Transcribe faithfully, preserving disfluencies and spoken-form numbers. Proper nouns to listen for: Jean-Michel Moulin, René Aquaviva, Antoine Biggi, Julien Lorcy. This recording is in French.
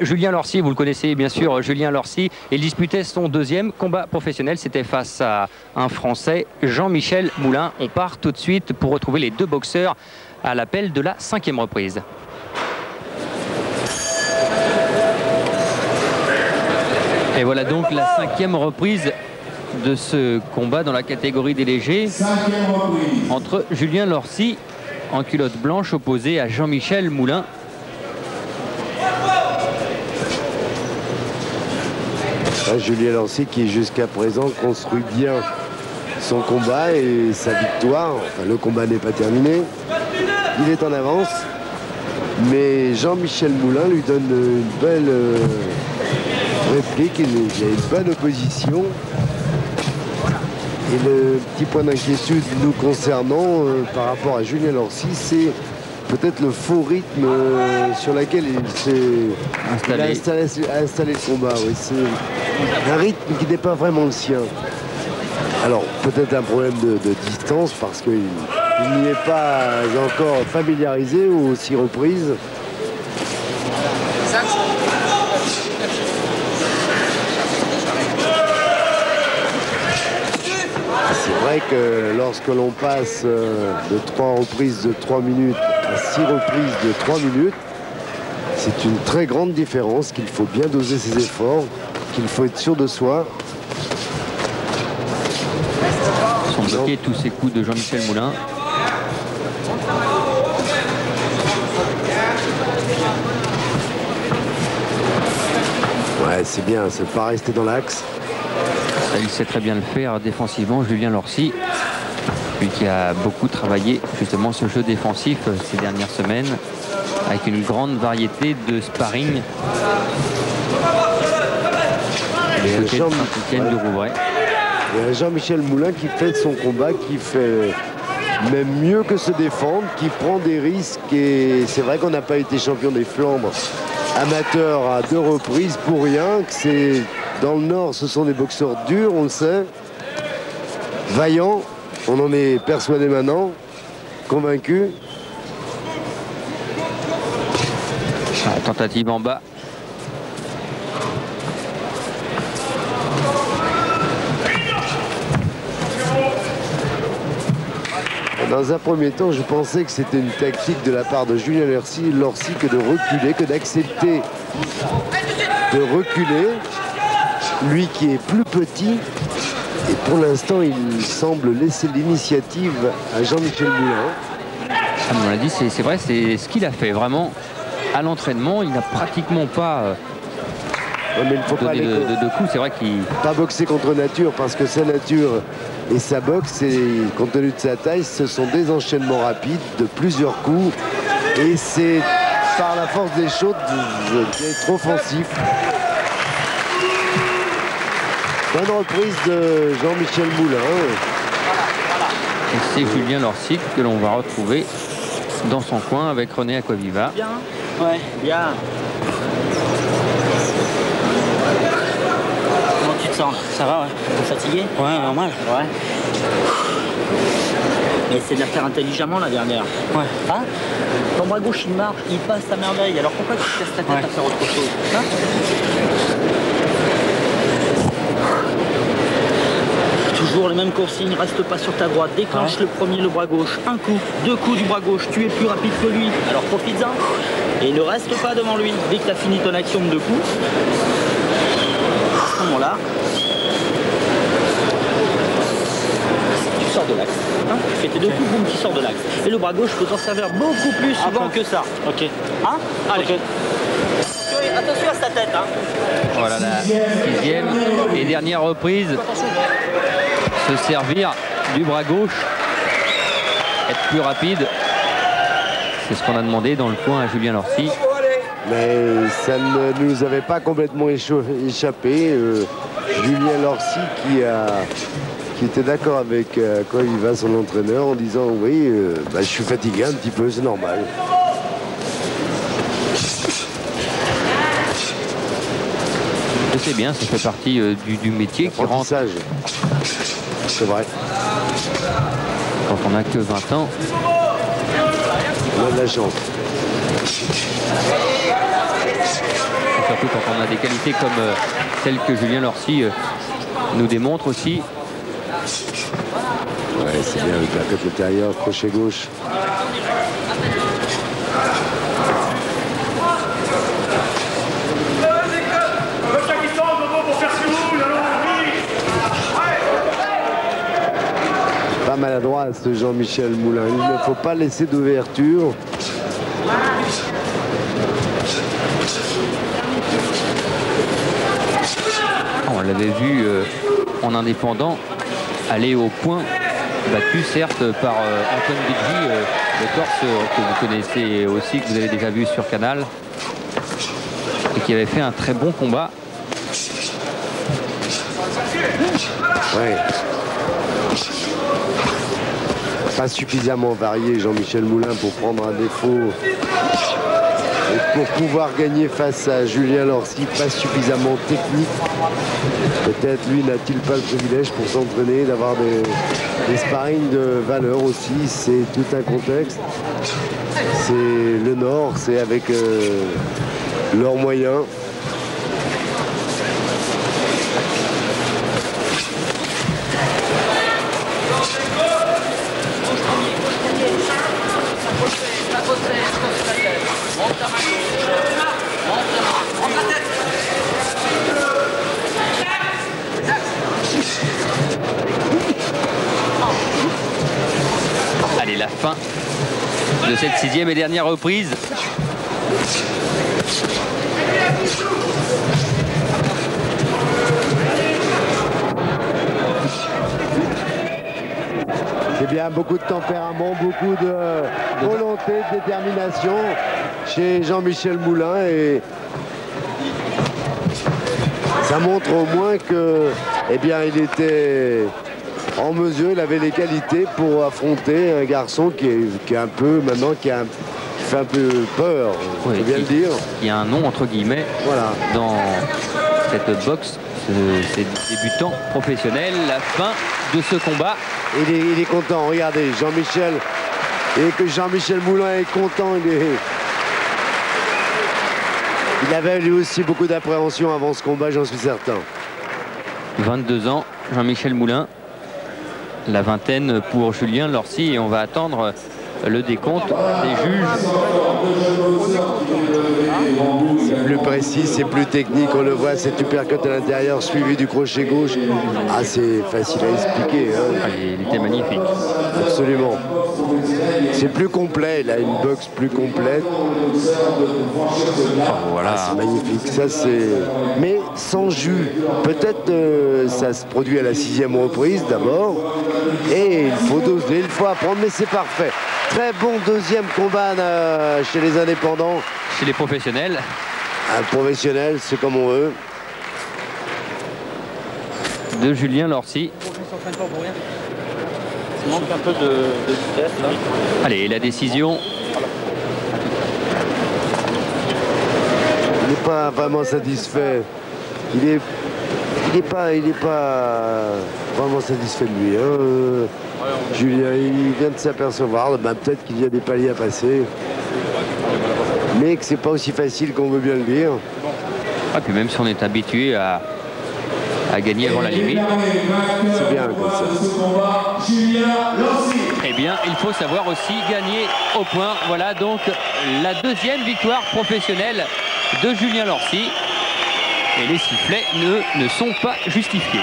Julien Lorcy, vous le connaissez bien sûr, Julien Lorcy, il disputait son deuxième combat professionnel, c'était face à un Français, Jean-Michel Moulin. On part tout de suite pour retrouver les deux boxeurs à l'appel de la cinquième reprise. Et voilà donc la cinquième reprise de ce combat dans la catégorie des légers entre Julien Lorcy en culotte blanche opposé à Jean-Michel Moulin. Julien Lorcy qui jusqu'à présent construit bien son combat et sa victoire. Enfin, le combat n'est pas terminé, il est en avance, mais Jean-Michel Moulin lui donne une belle réplique, il a une bonne opposition. Et le petit point d'inquiétude nous concernant euh, par rapport à Julien Lorcy, c'est peut-être le faux rythme euh, sur lequel il s'est installé. Il a installé, a installé le combat. Oui. C'est un rythme qui n'est pas vraiment le sien. Alors peut-être un problème de, de distance parce qu'il n'y est pas encore familiarisé aux six reprises. C'est vrai que lorsque l'on passe euh, de trois reprises de trois minutes six reprises de trois minutes, c'est une très grande différence, qu'il faut bien doser ses efforts, qu'il faut être sûr de soi. Ils sont bloqués tous ces coups de Jean-Michel Moulin. Ouais, c'est bien, c'est pas rester dans l'axe. Il sait très bien le faire défensivement, Julien Lorcy, lui qui a beaucoup travaillé justement ce jeu défensif ces dernières semaines avec une grande variété de sparring. Et Jean... voilà. Jean-Michel Moulin qui fait son combat, qui fait même mieux que se défendre, qui prend des risques, et c'est vrai qu'on n'a pas été champion des Flandres amateur à deux reprises pour rien, que c'est dans le Nord, ce sont des boxeurs durs, on le sait, vaillants. On en est persuadé maintenant, convaincu. Ah, tentative en bas. Dans un premier temps, je pensais que c'était une tactique de la part de Julien Lorcy, Lorcy que de reculer, que d'accepter de reculer. Lui qui est plus petit. Et pour l'instant, il semble laisser l'initiative à Jean-Michel Moulin. Ah, on l'a dit, c'est vrai, c'est ce qu'il a fait vraiment à l'entraînement. Il n'a pratiquement pas euh, ouais, mais il faut donné pas de, de, de coups. C'est vrai qu'il pas boxer contre nature, parce que sa nature et sa boxe, et, compte tenu de sa taille, ce sont des enchaînements rapides de plusieurs coups. Et c'est par la force des choses d'être offensif. Bonne reprise de Jean-Michel Moulin. Et c'est Julien Lorcy que l'on va retrouver dans son coin avec René Aquaviva. Bien, ouais, bien. Comment tu te sens? Ça va, ouais. Fatigué? Ouais, normal. Ouais. Et c'est de la faire intelligemment la dernière. Ouais. Hein? Ton bras gauche, il marche, il passe à merveille. Alors pourquoi tu te casses ta tête à faire autre chose, hein? Toujours les mêmes consignes, reste pas sur ta droite, déclenche ouais. le premier, le bras gauche, un coup, deux coups du bras gauche, tu es plus rapide que lui, alors profites-en, et ne reste pas devant lui, dès que tu as fini ton action de deux coups, à ce moment-là, tu sors de l'axe, hein, tu fais tes deux coups, boum, tu sors de l'axe, et le bras gauche peut t'en servir beaucoup plus souvent okay. que ça, ok, hein, allez. Okay. Attention à sa tête, hein. Voilà la sixième et dernière reprise. Se servir du bras gauche. Être plus rapide. C'est ce qu'on a demandé dans le coin à Julien Lorcy. Mais ça ne nous avait pas complètement échappé. Euh, Julien Lorcy qui, a, qui était d'accord avec euh, Aquaviva, son entraîneur, en disant oui, euh, bah, je suis fatigué un petit peu, c'est normal. C'est bien, ça fait partie euh, du, du métier qui rentre. C'est vrai. Quand on n'a que vingt ans. On a de la chance. surtout quand on a des qualités comme celles que Julien Lorcy nous démontre aussi. Ouais, c'est bien avec la tête intérieure, crochet gauche. Pas maladroit ce Jean-Michel Moulin. Il ne faut pas laisser d'ouverture. On l'avait vu euh, en indépendant aller au point, battu certes par euh, Antoine Biggi, euh, le Corse euh, que vous connaissez aussi, que vous avez déjà vu sur Canal, et qui avait fait un très bon combat. Ouais. Pas suffisamment varié Jean-Michel Moulin pour prendre un défaut et pour pouvoir gagner face à Julien Lorcy, pas suffisamment technique. Peut-être lui n'a-t-il pas le privilège pour s'entraîner d'avoir des, des sparring de valeur aussi. C'est tout un contexte, c'est le Nord, c'est avec euh, leurs moyens. Allez, la fin de cette sixième et dernière reprise. C'est bien, beaucoup de tempérament, beaucoup de volonté, de détermination chez Jean-Michel Moulin, et ça montre au moins que, eh bien, il était en mesure, il avait les qualités pour affronter un garçon qui est, qui est un peu maintenant qui, a, qui fait un peu peur, on oui, peut bien qui, le dire. Il y a un nom entre guillemets, voilà, dans cette boxe, ces débutants professionnels. La fin de ce combat. Il est, il est content. Regardez Jean-Michel, et que Jean-Michel Moulin est content. Il est... Il avait lui aussi beaucoup d'appréhension avant ce combat, j'en suis certain. vingt-deux ans, Jean-Michel Moulin. La vingtaine pour Julien Lorcy. Et on va attendre le décompte des juges. C'est plus précis, c'est plus technique. On le voit, c'est uppercut à l'intérieur suivi du crochet gauche. Ah, c'est facile à expliquer. Hein. Ah, il était magnifique. Absolument. C'est plus complet, il a une boxe plus complète. Oh, voilà. Ah, c'est magnifique, ça c'est... Mais sans jus. Peut-être euh, ça se produit à la sixième reprise d'abord. Et il faut doser, il faut apprendre, mais c'est parfait. Très bon deuxième combat euh, chez les indépendants. Chez les professionnels. Un professionnel, c'est comme on veut. De Julien Lorcy. Il manque un peu de, de vitesse là. Allez, la décision. Il n'est pas vraiment satisfait. Il n'est il est pas, pas vraiment satisfait de lui. Hein. Julien, il vient de s'apercevoir, ben, peut-être qu'il y a des paliers à passer. Mais que c'est pas aussi facile qu'on veut bien le dire. Ah, puis même si on est habitué à... à gagner avant la limite. C'est bien comme ça. Eh bien, il faut savoir aussi gagner au point. Voilà donc la deuxième victoire professionnelle de Julien Lorcy. Et les sifflets ne, ne sont pas justifiés.